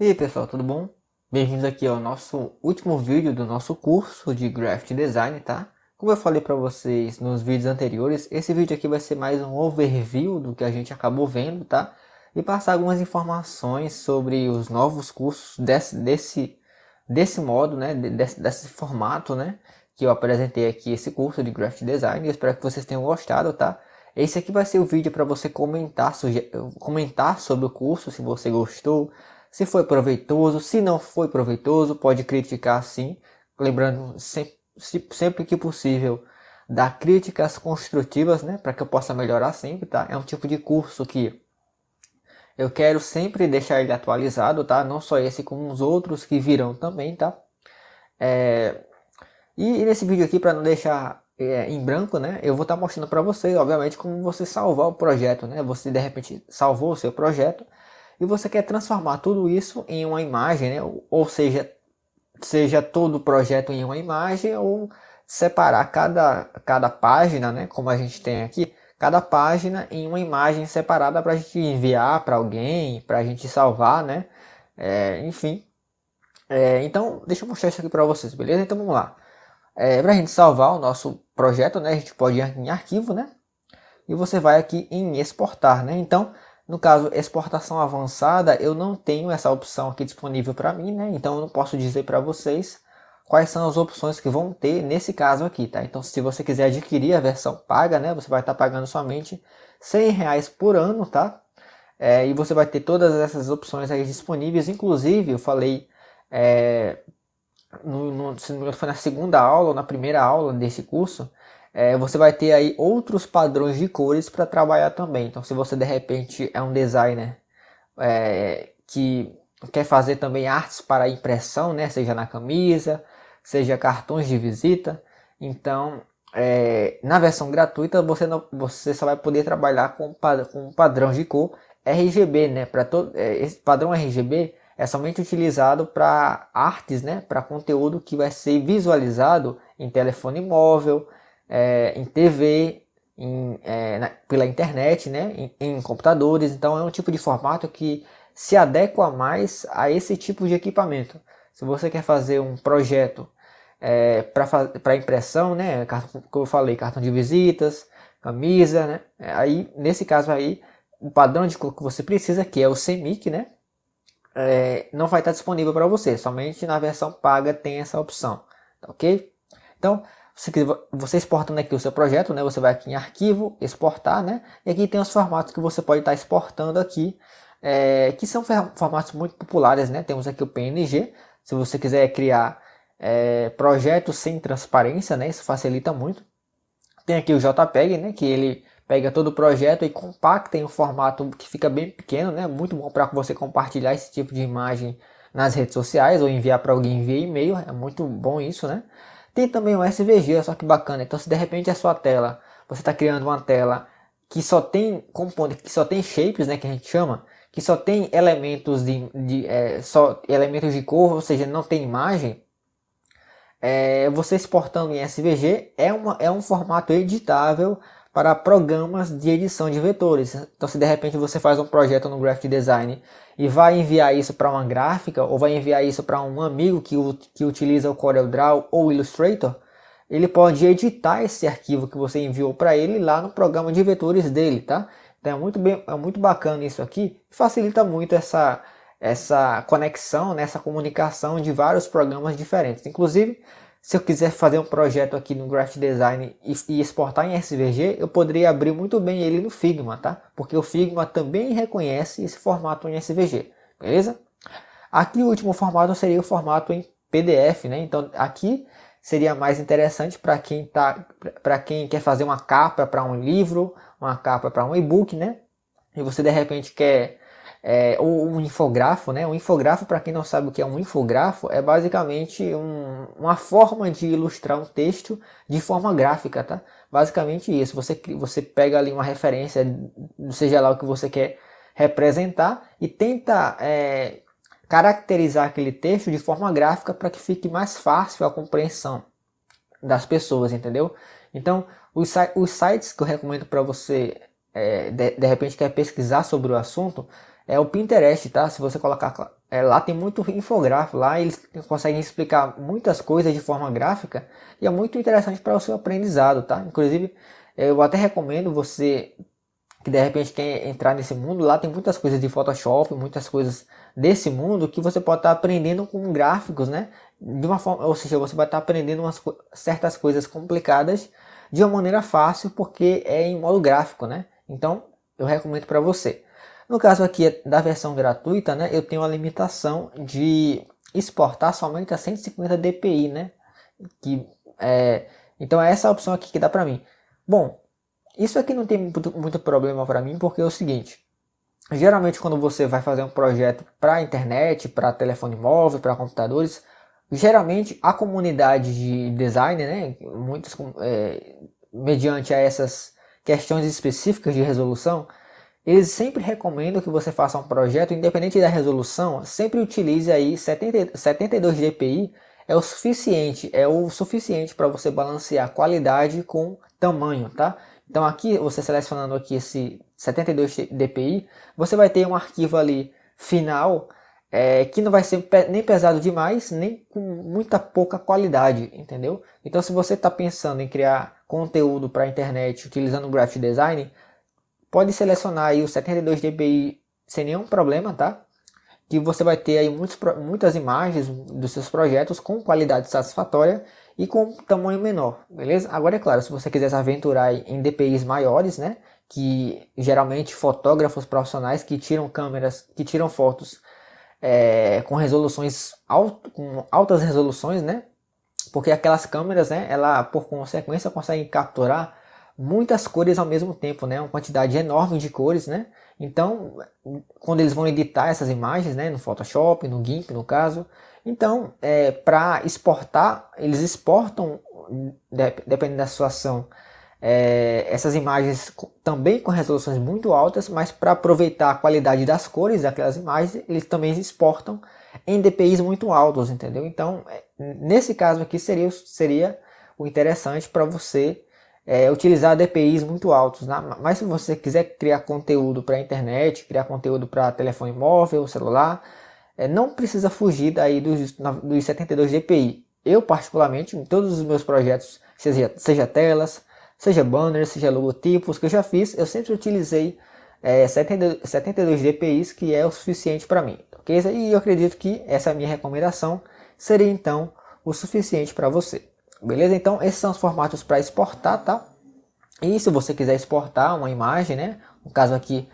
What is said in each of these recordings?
E aí pessoal, tudo bom? Bem-vindos aqui ao nosso último vídeo do nosso curso de Gravit Design, tá? Como eu falei para vocês nos vídeos anteriores, esse vídeo aqui vai ser mais um overview do que a gente acabou vendo, tá? E passar algumas informações sobre os novos cursos desse modo, né? Desse formato, né? Que eu apresentei aqui esse curso de Gravit Design. Eu espero que vocês tenham gostado, tá? Esse aqui vai ser o vídeo para você comentar sobre o curso, se você gostou. Se foi proveitoso, se não foi proveitoso, pode criticar sim. Lembrando sempre que possível, dar críticas construtivas, né? Para que eu possa melhorar sempre, tá? É um tipo de curso que eu quero sempre deixar ele atualizado, tá? Não só esse, como os outros que virão também, tá? E nesse vídeo aqui, para não deixar em branco, né? Eu vou estar mostrando para vocês, obviamente, como você salvar o projeto, né? Você, de repente, salvou o seu projeto. E você quer transformar tudo isso em uma imagem, né? Ou seja todo o projeto em uma imagem, ou separar cada página, né? Como a gente tem aqui, cada página em uma imagem separada para a gente enviar para alguém, para a gente salvar, né? Então, deixa eu mostrar isso aqui para vocês, beleza? Então vamos lá. Para a gente salvar o nosso projeto, né? A gente pode ir em arquivo, né? E você vai aqui em exportar, né? Então, no caso, exportação avançada, eu não tenho essa opção aqui disponível para mim, né? Então, eu não posso dizer para vocês quais são as opções que vão ter nesse caso aqui, tá? Então, se você quiser adquirir a versão paga, né? Você vai estar pagando somente R$100 por ano, tá? E você vai ter todas essas opções aí disponíveis. Inclusive, eu falei, se não me engano, foi na segunda aula ou na primeira aula desse curso, você vai ter aí outros padrões de cores para trabalhar também. Então, se você de repente é um designer que quer fazer também artes para impressão, né? Seja na camisa, seja cartões de visita. Então, na versão gratuita, você só vai poder trabalhar com padrão de cor RGB, né? Esse padrão RGB é somente utilizado para artes, né? Para conteúdo que vai ser visualizado em telefone móvel, em TV, pela internet, né? em computadores. Então é um tipo de formato que se adequa mais a esse tipo de equipamento. Se você quer fazer um projeto para impressão, né? Como eu falei, cartão de visitas, camisa, né? Aí, nesse caso aí, o padrão de cor que você precisa, que é o CMYK, né? Não vai estar disponível para você. Somente na versão paga tem essa opção, tá, ok? Então, você exportando aqui o seu projeto, né? Você vai aqui em arquivo, exportar, né? E aqui tem os formatos que você pode estar exportando aqui, que são formatos muito populares, né? Temos aqui o PNG, se você quiser criar projetos sem transparência, né? Isso facilita muito. Tem aqui o JPEG, né? Que ele pega todo o projeto e compacta em um formato que fica bem pequeno, né? Muito bom para você compartilhar esse tipo de imagem nas redes sociais ou enviar para alguém via e-mail, é muito bom isso, né? Tem também o SVG, só que bacana. Então, se de repente a sua tela, você está criando uma tela que só tem componentes, que só tem shapes, né, que a gente chama, que só tem elementos só elementos de cor, ou seja, não tem imagem, você exportando em SVG é um formato editável para programas de edição de vetores. Então, se de repente você faz um projeto no Gravit Design e vai enviar isso para uma gráfica, ou vai enviar isso para um amigo que utiliza o CorelDraw ou o Illustrator, ele pode editar esse arquivo que você enviou para ele lá no programa de vetores dele, tá? Então é muito bacana isso aqui, facilita muito essa conexão, né? Essa comunicação de vários programas diferentes. Inclusive, se eu quiser fazer um projeto aqui no Gravit Design e exportar em SVG, eu poderia abrir muito bem ele no Figma, tá? Porque o Figma também reconhece esse formato em SVG, beleza? Aqui o último formato seria o formato em PDF, né? Então aqui seria mais interessante para quem quer fazer uma capa para um livro, uma capa para um e-book, né? E você de repente quer ou um infográfico, né? Um infográfico, para quem não sabe o que é um infográfico, é basicamente uma forma de ilustrar um texto de forma gráfica, tá? Basicamente isso. Você pega ali uma referência, seja lá o que você quer representar, e tenta caracterizar aquele texto de forma gráfica para que fique mais fácil a compreensão. das pessoas, entendeu? Então, os sites que eu recomendo para você, de repente, quer pesquisar sobre o assunto, é o Pinterest, tá? Se você colocar... lá tem muito infográfico, lá eles conseguem explicar muitas coisas de forma gráfica e é muito interessante para o seu aprendizado, tá? Inclusive, eu até recomendo você que de repente quer entrar nesse mundo, lá tem muitas coisas de Photoshop, muitas coisas desse mundo que você pode estar aprendendo com gráficos, né? De uma forma, ou seja, você vai estar aprendendo umas certas coisas complicadas de uma maneira fácil porque é em modo gráfico, né? Então, eu recomendo para você. No caso aqui da versão gratuita, né, eu tenho a limitação de exportar somente a 150 DPI, né? Então é essa opção aqui que dá para mim. Bom, isso aqui não tem muito problema para mim, porque é o seguinte. Geralmente quando você vai fazer um projeto para internet, para telefone móvel, para computadores, geralmente a comunidade de design, né, muitos, mediante a essas questões específicas de resolução, eles sempre recomendam que você faça um projeto, independente da resolução, sempre utilize aí 72 dpi, é o suficiente para você balancear qualidade com tamanho, tá? Então aqui, você selecionando aqui esse 72 dpi, você vai ter um arquivo ali final, que não vai ser nem pesado demais, nem com muita pouca qualidade, entendeu? Então se você está pensando em criar conteúdo para a internet utilizando o Gravit Designer, pode selecionar aí o 72 dpi sem nenhum problema, tá? Que você vai ter aí muitas imagens dos seus projetos com qualidade satisfatória e com tamanho menor, beleza? Agora é claro, se você quiser se aventurar em DPIs maiores, né? Que geralmente fotógrafos profissionais que tiram câmeras, que tiram fotos com resoluções com altas resoluções, né? Porque aquelas câmeras, né? Ela por consequência consegue capturar muitas cores ao mesmo tempo, né? Uma quantidade enorme de cores, né? Então, quando eles vão editar essas imagens, né? No Photoshop, no Gimp, no caso. Então, para exportar, eles exportam, dependendo da situação, essas imagens também com resoluções muito altas, mas para aproveitar a qualidade das cores daquelas imagens, eles também exportam em DPIs muito altos, entendeu? Então, nesse caso aqui seria o interessante para você utilizar DPIs muito altos, né? Mas se você quiser criar conteúdo para a internet, criar conteúdo para telefone móvel, celular, não precisa fugir daí dos 72 DPI. Eu particularmente, em todos os meus projetos, seja telas, seja banners, seja logotipos que eu já fiz, eu sempre utilizei 72 DPIs, que é o suficiente para mim, ok? E eu acredito que essa minha recomendação seria então o suficiente para você. Beleza? Então esses são os formatos para exportar, tá? E se você quiser exportar uma imagem, né? No caso aqui,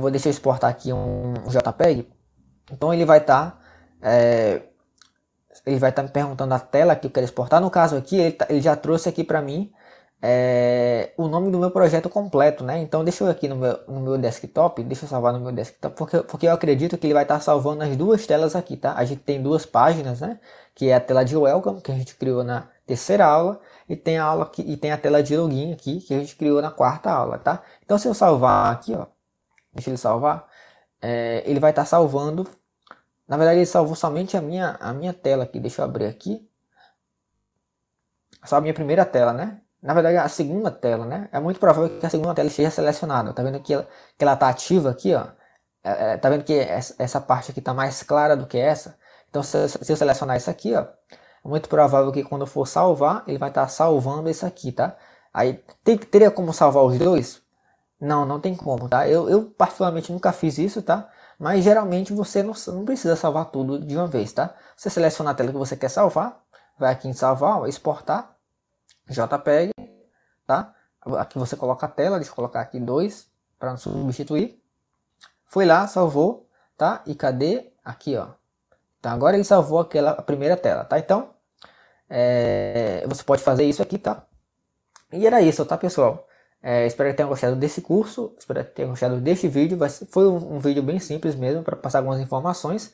vou deixar exportar aqui um JPEG. Então ele vai estar me perguntando a tela que eu quero exportar. No caso aqui, ele já trouxe aqui para mim o nome do meu projeto completo, né? Então deixa eu aqui no meu desktop, deixa eu salvar no meu desktop, porque eu acredito que ele vai estar salvando as duas telas aqui, tá? A gente tem duas páginas, né? Que é a tela de Welcome, que a gente criou na terceira aula, e tem a aula aqui, e tem a tela de Login aqui, que a gente criou na quarta aula, tá? Então se eu salvar aqui, ó, deixa ele salvar, ele vai estar salvando, na verdade ele salvou somente a minha tela aqui, deixa eu abrir aqui, só a minha primeira tela, né? Na verdade a segunda tela, né? É muito provável que a segunda tela esteja selecionada, tá vendo que ela tá ativa aqui, ó, tá vendo que essa parte aqui tá mais clara do que essa? Então se eu selecionar isso aqui, ó, é muito provável que quando eu for salvar, ele vai estar salvando isso aqui, tá? Aí teria como salvar os dois? Não, não tem como, tá? Eu particularmente nunca fiz isso, tá? Mas geralmente você não precisa salvar tudo de uma vez, tá? Você seleciona a tela que você quer salvar, vai aqui em salvar, ó, exportar, JPEG, tá? Aqui você coloca a tela, deixa eu colocar aqui 2 para não substituir. Foi lá, salvou, tá? E cadê? Aqui, ó. Tá, agora ele salvou a primeira tela, tá? Então, você pode fazer isso aqui, tá? E era isso, tá, pessoal? Espero que tenham gostado desse curso, espero que tenham gostado deste vídeo. Foi um vídeo bem simples mesmo, para passar algumas informações.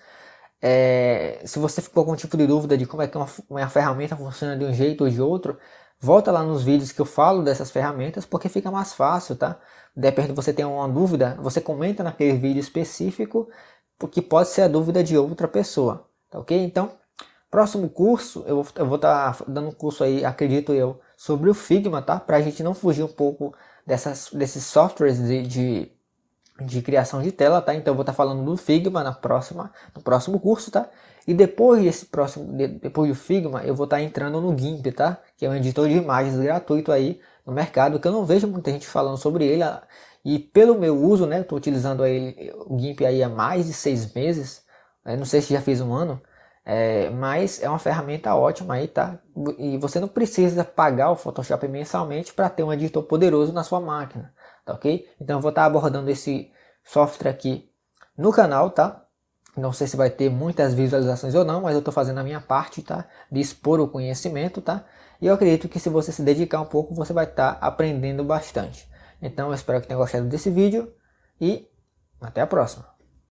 Se você ficou com algum tipo de dúvida de como é que uma ferramenta funciona de um jeito ou de outro, volta lá nos vídeos que eu falo dessas ferramentas, porque fica mais fácil, tá? De repente você tem uma dúvida, você comenta naquele vídeo específico, porque pode ser a dúvida de outra pessoa, tá ok? Então, Próximo curso, eu vou estar dando um curso aí, acredito eu, sobre o Figma, tá? Pra gente não fugir um pouco desses softwares de criação de tela, tá? Então eu vou estar falando do Figma no próximo curso, tá? E depois depois do Figma, eu vou estar entrando no Gimp, tá? Que é um editor de imagens gratuito aí no mercado, que eu não vejo muita gente falando sobre ele. E pelo meu uso, né? Eu tô utilizando o Gimp aí há mais de 6 meses. Eu não sei se já fiz um ano, mas é uma ferramenta ótima aí, tá? E você não precisa pagar o Photoshop mensalmente para ter um editor poderoso na sua máquina, tá ok? Então eu vou estar abordando esse software aqui no canal, tá? Não sei se vai ter muitas visualizações ou não, mas eu estou fazendo a minha parte, tá? De expor o conhecimento, tá? E eu acredito que se você se dedicar um pouco, você vai estar aprendendo bastante. Então eu espero que tenha gostado desse vídeo e até a próxima.